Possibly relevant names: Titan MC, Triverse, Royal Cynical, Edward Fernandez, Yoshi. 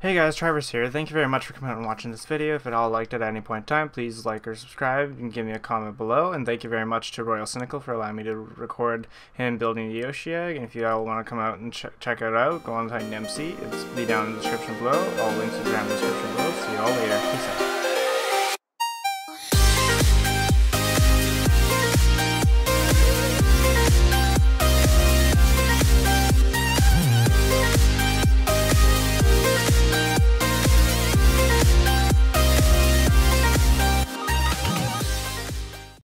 Hey guys, Triverse here. Thank you very much for coming out and watching this video. If at all liked it at any point in time, please like or subscribe and give me a comment below. And thank you very much to Royal Cynical for allowing me to record him building the Yoshi egg. And if you all want to come out and check it out, go on Titan MC. It's down in the description below. All links will be down in the description below. See you all later. Peace out.